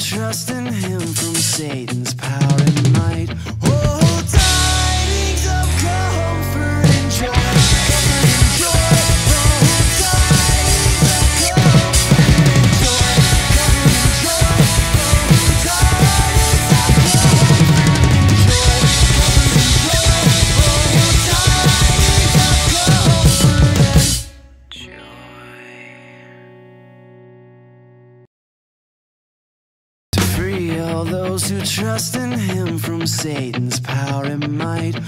trusting him from Satan's power and might. Oh, tidings of comfort and joy, comfort and joy. Oh, tidings of comfort and joy, comfort and joy. Oh, tidings of comfort and joy, comfort and joy. Oh, tidings of comfort and joy. All those who trust in him from Satan's power and might.